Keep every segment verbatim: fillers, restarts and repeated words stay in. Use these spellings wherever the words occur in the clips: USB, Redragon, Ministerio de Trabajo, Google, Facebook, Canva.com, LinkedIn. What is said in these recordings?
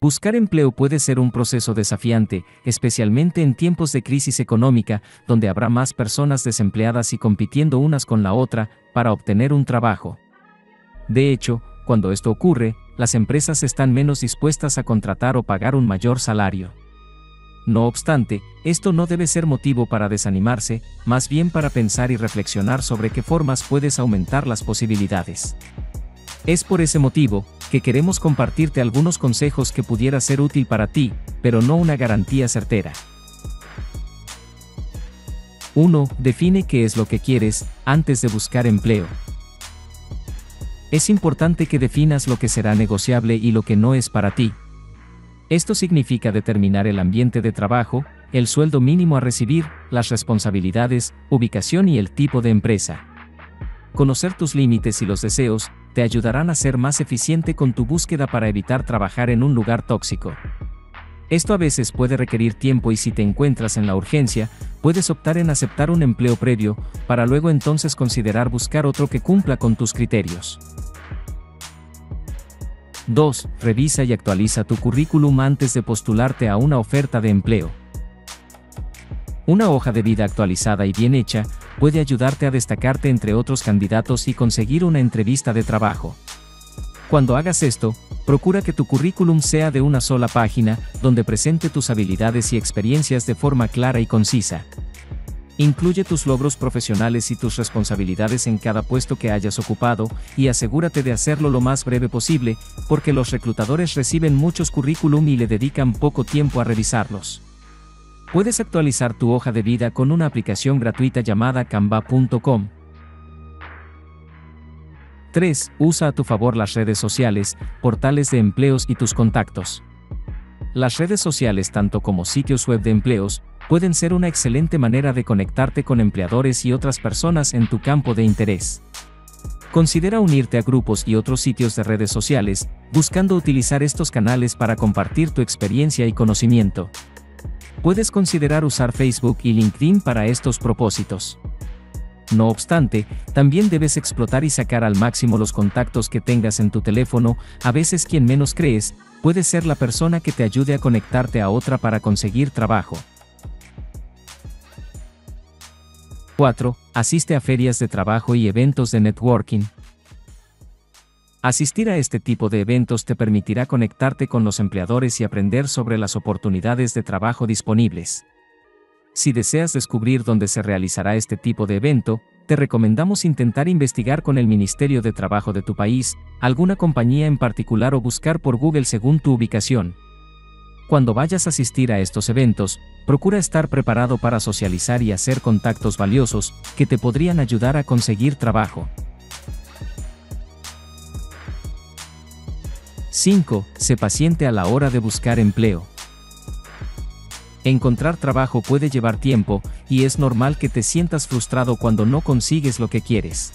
Buscar empleo puede ser un proceso desafiante, especialmente en tiempos de crisis económica, donde habrá más personas desempleadas y compitiendo unas con la otra para obtener un trabajo. De hecho, cuando esto ocurre, las empresas están menos dispuestas a contratar o pagar un mayor salario. No obstante, esto no debe ser motivo para desanimarse, más bien para pensar y reflexionar sobre qué formas puedes aumentar las posibilidades. Es por ese motivo que queremos compartirte algunos consejos que pudiera ser útil para ti, pero no una garantía certera. uno. Define qué es lo que quieres antes de buscar empleo. Es importante que definas lo que será negociable y lo que no es para ti. Esto significa determinar el ambiente de trabajo, el sueldo mínimo a recibir, las responsabilidades, ubicación y el tipo de empresa. Conocer tus límites y los deseos te ayudarán a ser más eficiente con tu búsqueda para evitar trabajar en un lugar tóxico. Esto a veces puede requerir tiempo y si te encuentras en la urgencia, puedes optar en aceptar un empleo previo, para luego entonces considerar buscar otro que cumpla con tus criterios. dos. Revisa y actualiza tu currículum antes de postularte a una oferta de empleo. Una hoja de vida actualizada y bien hecha puede ayudarte a destacarte entre otros candidatos y conseguir una entrevista de trabajo. Cuando hagas esto, procura que tu currículum sea de una sola página, donde presente tus habilidades y experiencias de forma clara y concisa. Incluye tus logros profesionales y tus responsabilidades en cada puesto que hayas ocupado, y asegúrate de hacerlo lo más breve posible, porque los reclutadores reciben muchos currículum y le dedican poco tiempo a revisarlos. Puedes actualizar tu hoja de vida con una aplicación gratuita llamada Canva punto com. tres. Usa a tu favor las redes sociales, portales de empleos y tus contactos. Las redes sociales, tanto como sitios web de empleos, pueden ser una excelente manera de conectarte con empleadores y otras personas en tu campo de interés. Considera unirte a grupos y otros sitios de redes sociales, buscando utilizar estos canales para compartir tu experiencia y conocimiento. Puedes considerar usar Facebook y LinkedIn para estos propósitos. No obstante, también debes explotar y sacar al máximo los contactos que tengas en tu teléfono, a veces quien menos crees, puede ser la persona que te ayude a conectarte a otra para conseguir trabajo. cuatro. Asiste a ferias de trabajo y eventos de networking. Asistir a este tipo de eventos te permitirá conectarte con los empleadores y aprender sobre las oportunidades de trabajo disponibles. Si deseas descubrir dónde se realizará este tipo de evento, te recomendamos intentar investigar con el Ministerio de Trabajo de tu país, alguna compañía en particular o buscar por Google según tu ubicación. Cuando vayas a asistir a estos eventos, procura estar preparado para socializar y hacer contactos valiosos que te podrían ayudar a conseguir trabajo. cinco. Sé paciente a la hora de buscar empleo. Encontrar trabajo puede llevar tiempo, y es normal que te sientas frustrado cuando no consigues lo que quieres.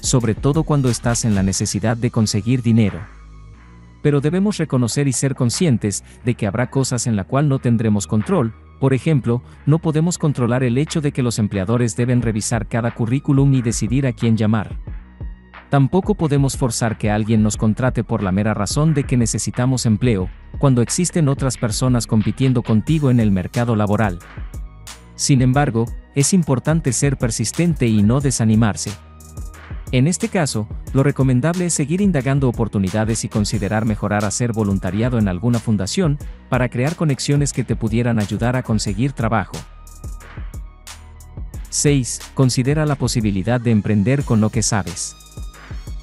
Sobre todo cuando estás en la necesidad de conseguir dinero. Pero debemos reconocer y ser conscientes de que habrá cosas en las cuales no tendremos control. Por ejemplo, no podemos controlar el hecho de que los empleadores deben revisar cada currículum y decidir a quién llamar. Tampoco podemos forzar que alguien nos contrate por la mera razón de que necesitamos empleo, cuando existen otras personas compitiendo contigo en el mercado laboral. Sin embargo, es importante ser persistente y no desanimarse. En este caso, lo recomendable es seguir indagando oportunidades y considerar mejorar hacer voluntariado en alguna fundación, para crear conexiones que te pudieran ayudar a conseguir trabajo. seis. Considera la posibilidad de emprender con lo que sabes.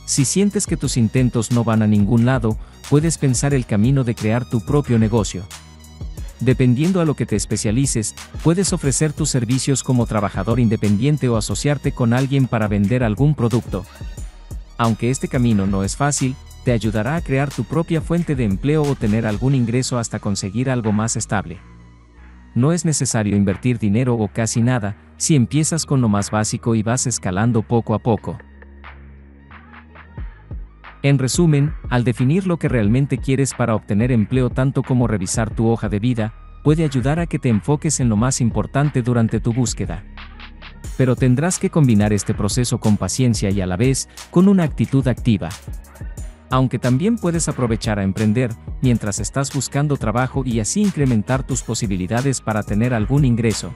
Si sientes que tus intentos no van a ningún lado, puedes pensar el camino de crear tu propio negocio. Dependiendo a lo que te especialices, puedes ofrecer tus servicios como trabajador independiente o asociarte con alguien para vender algún producto. Aunque este camino no es fácil, te ayudará a crear tu propia fuente de empleo o tener algún ingreso hasta conseguir algo más estable. No es necesario invertir dinero o casi nada, si empiezas con lo más básico y vas escalando poco a poco. En resumen, al definir lo que realmente quieres para obtener empleo tanto como revisar tu hoja de vida, puede ayudar a que te enfoques en lo más importante durante tu búsqueda. Pero tendrás que combinar este proceso con paciencia y a la vez, con una actitud activa. aunque también puedes aprovechar a emprender mientras estás buscando trabajo y así incrementar tus posibilidades para tener algún ingreso.